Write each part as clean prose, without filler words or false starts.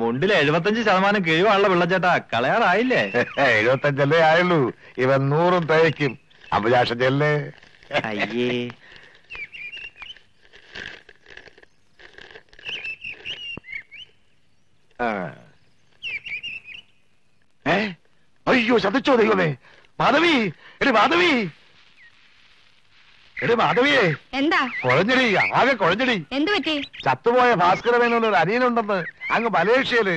മുണ്ടിലെ 75% കിഴിവാണല്ലോ വെള്ളച്ചേട്ടാ, കളയാറായില്ലേ? 75 ആയുള്ളൂ, ഇവൻ 100 തേക്കും. അഭിലാഷ ചെല്ലേ. അയ്യേ അയ്യോ, ശ്രദ്ധിച്ചോ ദൈവമേ. മാധവി, എടി മാധവി, എടി മാധവിയെ. എന്താ? കൊഴഞ്ഞടി, ആകെ കൊഴഞ്ഞടി. എന്ത് പറ്റി? ചത്തുപോയ ഭാസ്കരമേനൊരു അനിയനുണ്ടെന്ന് അങ്ങ് മലേഷ്യയില്.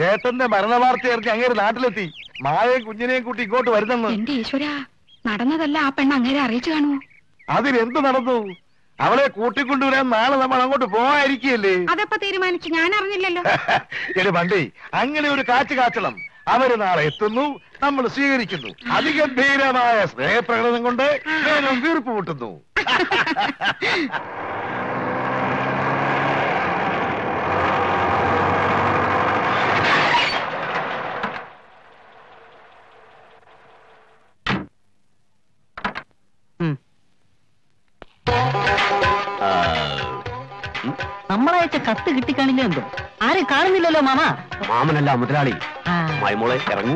ചേട്ടന്റെ മരണവാർത്ത ഇറക്കി അങ്ങേര് നാട്ടിലെത്തി. മായ കുഞ്ഞിനെയും കൂട്ടി ഇങ്ങോട്ട് വരുന്നെന്ന്. എന്റെ ഈശ്വര, നടന്നതല്ല ആ പെണ്ണ് അങ്ങേരെ അറിയിച്ചു കാണുമോ? അതിലെന്ത് നടന്നു? അവളെ കൂട്ടിക്കൊണ്ടുവരാൻ നാളെ നമ്മൾ അങ്ങോട്ട് പോവായിരിക്കല്ലേ? അതെപ്പോ തീരുമാനിച്ചു? ഞാൻ അറിഞ്ഞില്ലല്ലോ. എടി വണ്ടി, അങ്ങനെ ഒരു കാറ്റ് കാച്ചണം. അവര് നാളെ എത്തുന്നു, നമ്മൾ സ്വീകരിക്കുന്നു. അതിഗംഭീരമായ സ്നേഹപ്രകടനം കൊണ്ട് വേഗം വീർപ്പ് മുട്ടുന്നു. നമ്മളയച്ച കത്ത് കിട്ടിക്കാണില്ല. എന്തോ ആരും കാണുന്നില്ലല്ലോ മാമ. മാമനല്ല മുതലാളി. മൈമോളെ ഇറങ്ങൂ.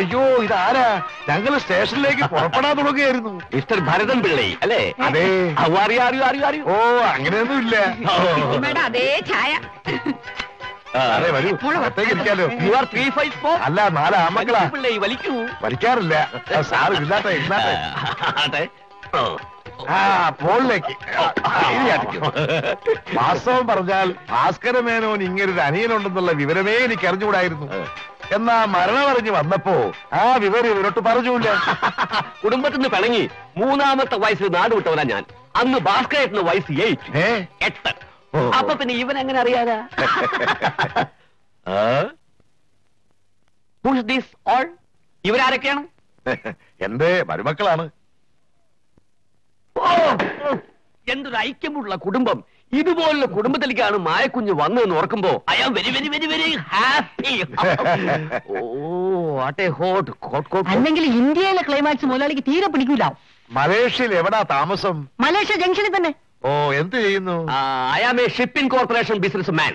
അയ്യോ, ഇതാരാ? ഞങ്ങൾ സ്റ്റേഷനിലേക്ക് പുറപ്പെടാൻ തുടങ്ങുകയായിരുന്നു. മിസ്റ്റർ ഭരതൻ പിള്ളൈ അല്ലേ? അതെ. ഓ, അങ്ങനെയൊന്നും ഇല്ല. അതേ ചായ. അതെ, വരൂ. ഇരിക്കാലോ. അല്ല, 4 ആമക്കളാ. വലിക്കൂ. വലിക്കാറില്ല സാർ. ഇല്ലാട്ടെ ഇല്ലാട്ടെ. ആട്ടെ, വാസ്തവം പറഞ്ഞാൽ ഭാസ്കര മേനോൻ ഇങ്ങനൊരു അനിയനുണ്ടെന്നുള്ള വിവരമേ എനിക്ക് അറിഞ്ഞുകൂടായിരുന്നു. എന്നാ മരണമറിഞ്ഞ് വന്നപ്പോ ആ വിവരം ഇവരോട്ട് പറഞ്ഞൂല്ല. കുടുംബത്തിൽ നിന്ന് പിണങ്ങി 3-ാമത്തെ വയസ്സിൽ നാട് വിട്ടവനാ ഞാൻ. അന്ന് ഭാസ്കരേട്ടന് വയസ്സ് 8. അപ്പൊ പിന്നെ ഇവൻ എങ്ങനെ അറിയാതാ? ഇവരാരൊക്കെയാണ്? എന്റെ മരുമക്കളാണ്. എന്തൊരു ഐക്യമുള്ള കുടുംബം! ഇതുപോലുള്ള കുടുംബത്തിലേക്കാണ് മായക്കുഞ്ഞ് വന്നതെന്ന് ഓർക്കുമ്പോ I am very very very very happy. ഓ, ആട്ടെ. ഹോട്ട് അല്ലെങ്കിൽ ഇന്ത്യയിലെ ക്ലൈമാക്സ് മുതലാളിക്ക് തീരെ പിടിക്കൂല. മലേഷ്യയിൽ എവിടാ താമസം? മലേഷ്യ ജംഗ്ഷനിൽ തന്നെ. ഓ, എന്ത് ചെയ്യുന്നു? I am a shipping corporation business man.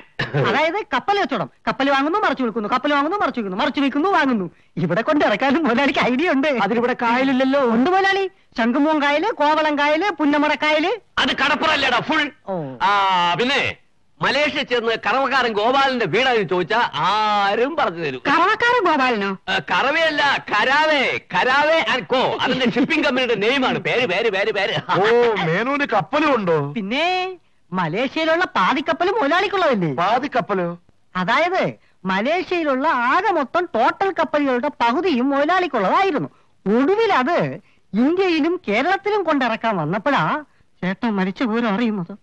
അതായത് കപ്പൽ കച്ചവടം. കപ്പൽ വാങ്ങുന്നു, മറച്ചു വിൽക്കുന്നു. കപ്പൽ വാങ്ങുന്നു, മറച്ചു വിൽക്കുന്നു. മറച്ചു വിൽക്കുന്നു, വാങ്ങുന്നു. ഇവിടെ കൊണ്ട് ഇറക്കാനും മുതലാളിക്ക് ഐഡിയ ഉണ്ട്. അതിലിവിടെ കായലില്ലല്ലോ. ഉണ്ട് മുതലാളി. ശംഖുമൂൻ കായല്, കോവളം കായല്, പുന്നമട കായല്. അത് കടപ്പുറല്ലേടാ ഫുൾ. പിന്നെ മലേഷ്യ ചെന്ന് കറവക്കാരൻ ഗോപാലന്റെ വീടാണെന്ന് ചോദിച്ചാൽ ആരും പറഞ്ഞു തരും. കറവക്കാരൻ ഗോപാലനോ? കറവയല്ല, കരാവേ. Karave and co. അതിന്റെ ഷിപ്പിംഗ് കമ്പനിയുടെ നെയിമാണ്. പേര് പേര് പേര് പേര്. ഓ, മേനോന് കപ്പലും ഉണ്ടോ? പിന്നെ മലേഷ്യയിലുള്ള പാതിക്കപ്പലും മുതലാളിക്കുള്ളതല്ലേ? പാതിക്കപ്പലോ? അതായത് മലേഷ്യയിലുള്ള ആകെ മൊത്തം ടോട്ടൽ കപ്പലുകളുടെ പകുതിയും മുതലാളിക്കുള്ളതായിരുന്നു. ഒടുവിൽ അത് ഇന്ത്യയിലും കേരളത്തിലും കൊണ്ടിറക്കാൻ വന്നപ്പോഴാ ചേട്ടൻ മരിച്ച പോലും അറിയുന്നത്.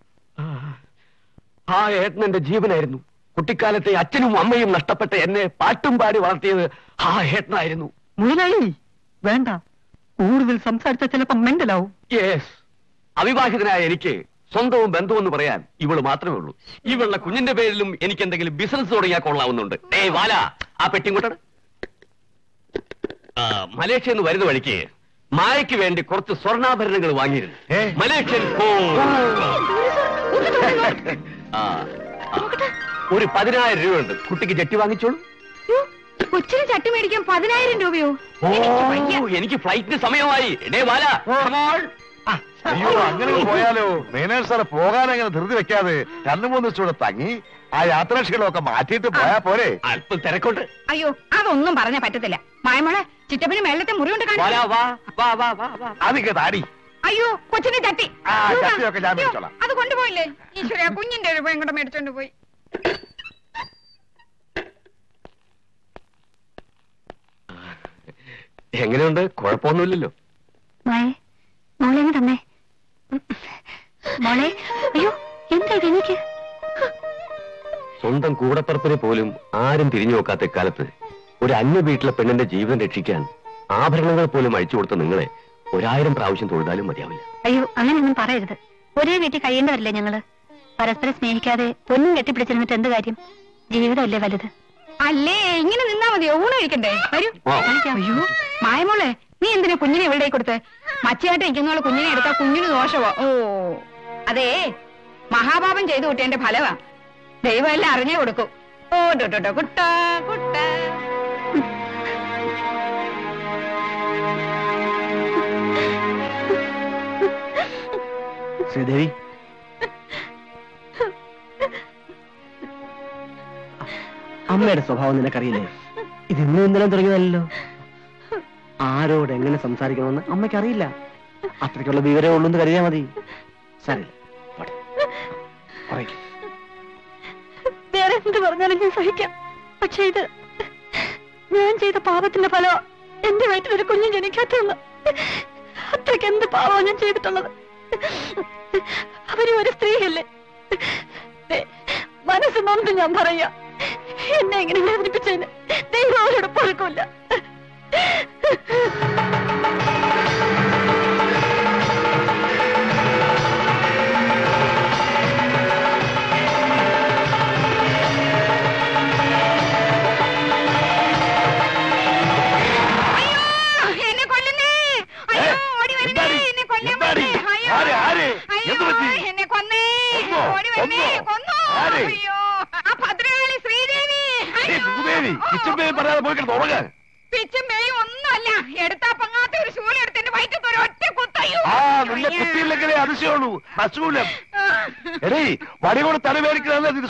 ആ ഏട്ടൻ എന്റെ ജീവനായിരുന്നു. കുട്ടിക്കാലത്തെ അച്ഛനും അമ്മയും നഷ്ടപ്പെട്ട എന്നെ പാട്ടും പാടി വളർത്തിയത് ആ ഏട്ടനായിരുന്നു. മുതലാളി വേണ്ട, കൂടുതൽ സംസാരിച്ച ചിലപ്പോ മെന്റലാവും. യെസ്, അവിവാഹിതനായ എനിക്ക് സ്വന്തവും ബന്ധമെന്ന് പറയാൻ ഇവള് മാത്രമേ ഉള്ളൂ. ഇവളുടെ കുഞ്ഞിന്റെ പേരിലും എനിക്ക് എന്തെങ്കിലും ബിസിനസ് തുടങ്ങിയാൽ കൊള്ളാവുന്നുണ്ട്. ഏയ് വാല, ആ പെട്ടിങ്ങോട്ടാണ്. മലേഷ്യ എന്ന് വരുന്ന വഴിക്ക് മായയ്ക്ക് വേണ്ടി കുറച്ച് സ്വർണ്ണാഭരണങ്ങൾ വാങ്ങിയിരുന്നു. മലേഷ്യൻ ഒരു 10,000 രൂപ ഉണ്ട്. കുട്ടിക്ക് ചട്ടി വാങ്ങിച്ചോളൂ. കൊച്ചിന് ചട്ടി മേടിക്കാൻ 10,000 രൂപയോ? എനിക്ക് ഫ്ലൈറ്റിന് സമയമായി. എടേ വാല. അയ്യോ, അങ്ങനെ പോയാലോ? മേനേജ് സാറെ, പോകാനങ്ങനെ ധൃതി വെക്കാതെ 2-3 ചൂടെ തങ്ങി ആ യാത്രാക്ഷികളൊക്കെ മാറ്റിയിട്ട് പോയാ പോരെ? അല്പം തിരക്കുണ്ട്. അയ്യോ, അതൊന്നും പറഞ്ഞാ പറ്റത്തില്ല. മായമോളെ, ചിറ്റപ്പന് മേലത്തെ മുറിയുണ്ട്. അതൊക്കെ താടി. അയ്യോ, കൊച്ചിന്റെ ചട്ടി. ചട്ടിയൊക്കെ ഞാൻ മേടിച്ചോളാം. അത് കൊണ്ടുപോയില്ലേ? ഈശ്വര, കുഞ്ഞിന്റെ ഒരു ഇങ്ങോട്ട് മേടിച്ചോണ്ട് പോയി. എങ്ങനെയുണ്ട്? കുഴപ്പമൊന്നുമില്ലല്ലോ. മോളേന്ന് തന്നെ മോളെ. അയ്യോ, എന്താ എനിക്ക്? സ്വന്തം കൂടപ്പുറത്തിനെ പോലും ആരും തിരിഞ്ഞു നോക്കാത്ത കാലത്ത് ഒരു അന്യ വീട്ടിലെ പെണ്ണിന്റെ ജീവൻ രക്ഷിക്കാൻ ആഭരണങ്ങൾ പോലും അഴിച്ചു കൊടുത്ത നിങ്ങളെ 1000 പ്രാവശ്യം തൊഴുതാലും മതിയാവില്ല. അയ്യോ, അങ്ങനെയൊന്നും പറയരുത്. ഒരേ വീട്ടിൽ കഴിയേണ്ടവരില്ലേ ഞങ്ങള്? പരസ്പരം സ്നേഹിക്കാതെ ഒന്നും കെട്ടിപ്പിടിച്ചിരുന്നിട്ട് എന്ത് കാര്യം? ജീവിതമല്ലേ വലുത്. അല്ലേ, ഇങ്ങനെ നിന്നാ മതിയോ? ഊണ് കഴിക്കണ്ടേ? വരൂ. അയ്യോ മായമോളെ, നീ എന്തിനാ കുഞ്ഞിനെ ഇവിടെ കൊടുത്ത്? മച്ചയായിട്ട് ഇരിക്കുന്നവളെ കുഞ്ഞിനെ എടുത്താ കുഞ്ഞിന് ദോഷമോ? ഓ അതെ, മഹാപാപം ചെയ്തു കൂട്ടിയതിന്റെ ഫലവാ. ദൈവം എല്ലാം അറിഞ്ഞേ കൊടുക്കും. ഓ ടോട്ടോ കുട്ട കുട്ട ശ്രീദേവി, അമ്മയുടെ സ്വഭാവം നിനക്കറിയില്ലേ? ഇത് ഇന്നും ഇന്നലെയും തുടങ്ങിയതല്ലോ. ആരോട് എങ്ങനെ സംസാരിക്കണമെന്ന് അമ്മയ്ക്കറിയില്ല. അത്രയ്ക്കുള്ള വിവരമേ ഉള്ളൂ എന്ന് കരുതിയാൽ മതി. ശരി, വേറെ എന്ത് പറഞ്ഞാലും ഞാൻ സഹിക്കാം. പക്ഷെ ഇത് ഞാൻ ചെയ്ത പാപത്തിന്റെ ഫലോ. എന്റെ വീട്ടിലൊരു കുഞ്ഞും ജനിക്കാത്തതെന്ന്. അത്രയ്ക്ക് എന്ത് പാപമാണ് ഞാൻ ചെയ്തിട്ടുള്ളത്. അവര് ഒരു സ്ത്രീയല്ലേ. മനസ്സ് നൊന്ന് ഞാൻ പറയാം. എന്നെ എങ്ങനെ വേദനിപ്പിച്ചതിന് ദൈവം അവരോട് പൊറുക്കില്ല.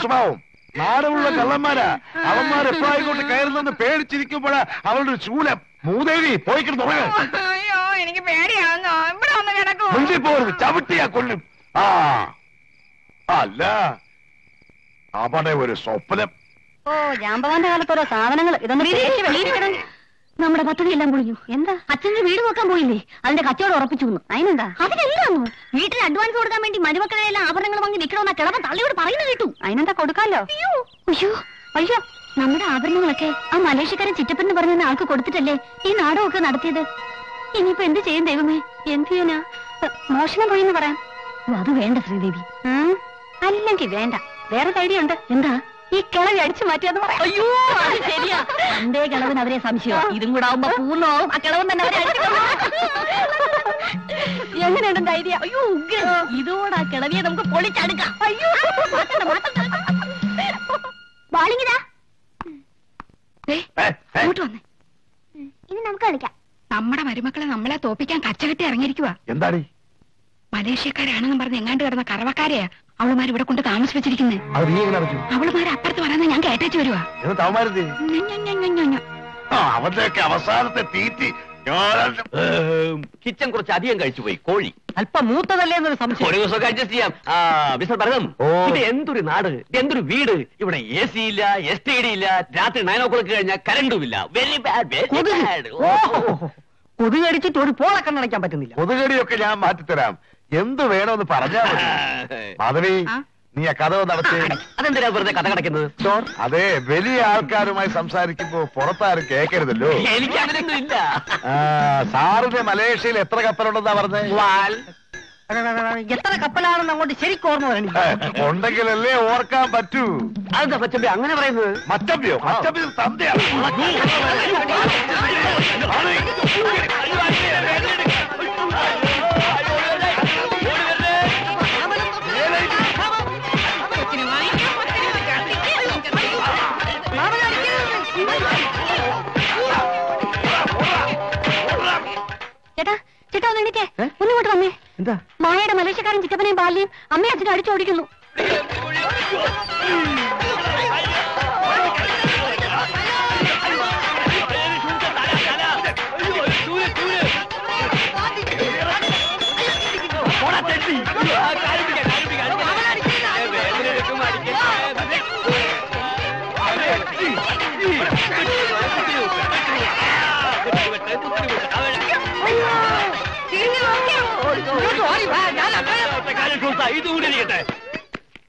സ്വഭാവം നാടുള്ള കള്ളന്മാരാ. അവന്മാർ എപ്പോഴായിക്കോട്ട് കയറുന്നെന്ന് പേടിച്ചിരിക്കുമ്പോഴാ അവളുടെ ഒരു ശൂലം. മൂദേവി പോയിക്കിട്ട് എനിക്ക് പേടിയാവുന്നു. ചവിട്ടിയാ കൊല്ലും. ആ അല്ല, അവനെ ഒരു സ്വപ്നം. ഓ, ജാമ്പവാന്റെ കാലത്ത് ഓരോ സാധനങ്ങൾ. നമ്മുടെ പദ്ധതി എല്ലാം കുഴിഞ്ഞു. എന്താ അച്ഛന്റെ വീട് നോക്കാൻ പോയില്ലേ? അതിന്റെ കച്ചവടം ഉറപ്പിച്ചു. അതിനെന്താ? അതിനെന്താണോ വീട്ടിൽ അഡ്വാൻസ് കൊടുക്കാൻ വേണ്ടി മരുമക്കളെ എല്ലാം ആഭരണങ്ങൾ വാങ്ങി നിൽക്കണമെന്ന കിളവൻ തള്ളിയോട് പറയുന്നത് കേട്ടു. അതിനെന്താ കൊടുക്കാമല്ലോ. അയ്യോ അയ്യോ, നമ്മുടെ ആഭരണങ്ങളൊക്കെ ആ മലേഷ്യക്കാരൻ ചിറ്റപ്പൻ പറഞ്ഞ ആൾക്ക് കൊടുത്തിട്ടല്ലേ ഈ നാടകമൊക്കെ നടത്തിയത്. ഇനിയിപ്പോ എന്ത് ചെയ്യും ദൈവമേ? എന്ത് ചെയ്യാനാ? മോഷണം പോയെന്ന് പറയാം. അത് വേണ്ട ശ്രീദേവി. അല്ലെങ്കിൽ വേണ്ട, വേറെ ധൈര്യം ഉണ്ട്. എന്താ? ഈ കിളവി അടിച്ചു മാറ്റിയെന്ന് പറയാം. അയ്യോ ശരിയാ, എന്തേ കിളവൻ അവരെ സംശയം. ഇതും കൂടെ ആവുമ്പോ പൂർണ്ണമാവും. ആ കിളവൻ തന്നെ അവരെ എങ്ങനെയാണ് ധൈര്യം? അയ്യോ ഇതോടെ ആ കിളവിയെ നമുക്ക് പൊളിച്ചെടുക്കാം. അയ്യോ ബാളിങ്ങിതാ അങ്ങോട്ട് വന്നേ. ഇനി നമുക്ക് കളിക്കാം. നമ്മുടെ മരുമക്കളെ നമ്മളെ തോപ്പിക്കാൻ കച്ചകെട്ടി ഇറങ്ങിയിരിക്കുവാ. എന്താടി? മലേഷ്യക്കാരാണെന്നും പറഞ്ഞ് എങ്ങാണ്ട് കിടന്ന കറവക്കാരെയാ അവളുമാർ ഇവിടെ കൊണ്ട് താമസിപ്പിച്ചിരിക്കുന്നേ. അവളുമാർ അപ്പുറത്ത് വരാന്ന് ഞാൻ കേട്ടേച്ചു വരുവാ. കിച്ചൻ കുറച്ച് അധികം കഴിച്ചു പോയി. കോഴി അല്പം മൂത്തതല്ലേ എന്നൊരു സംശയം. ഒരു ദിവസമൊക്കെ അഡ്ജസ്റ്റ് ചെയ്യാം. മിസ്റ്റർ ഭരതം, ഇത് എന്തൊരു നാട്, എന്തൊരു വീട്. ഇവിടെ എ സി ഇല്ല, എസ് ടി ഡി ഇല്ല. രാത്രി 9 o'clock കഴിഞ്ഞാൽ കരണ്ടും ഇല്ല. Very bad. കൊതുകടിച്ചിട്ട് ഒരു പോളക്കണ്ണടയ്ക്കാൻ പറ്റുന്നില്ല. കൊതുകടിയൊക്കെ ഞാൻ മാറ്റിത്തരാം. എന്ത് വേണമെന്ന് പറഞ്ഞാൽ മാധവി, നീ ആ കഥ നടത്തി. അതെന്തിനാ വെറുതെ കഥ കിടക്കുന്നത്? അതെ, വലിയ ആൾക്കാരുമായി സംസാരിക്കുമ്പോ പുറത്താരും കേൾക്കരുതല്ലോ. എനിക്ക് അങ്ങനെയൊന്നും ഇല്ല. സാറിന്റെ മലേഷ്യയിൽ എത്ര കപ്പലുണ്ടെന്നാ പറഞ്ഞേ? എത്ര കപ്പലാണെന്ന് അങ്ങോട്ട് ശരിക്കും ഓർമ്മ വരണം. ഉണ്ടെങ്കിലല്ലേ ഓർക്കാൻ പറ്റൂ. അതെന്താ മച്ചമ്പി അങ്ങനെ പറയുന്നത്? മച്ചമ്പിയോ? മച്ചമ്പി തന്തയാണ്. ചേട്ടാ ഒന്ന് എണീറ്റേ, ഒന്നിങ്ങോട്ട് വന്നേ. എന്താ? മായയുടെ മലേഷ്യക്കാരൻ ചിറ്റപ്പനെയും ബാല്യം അമ്മയും അച്ഛനും അടിച്ചോടിക്കുന്നു. ഇത് കൂടി ഇരിക്കട്ടെ.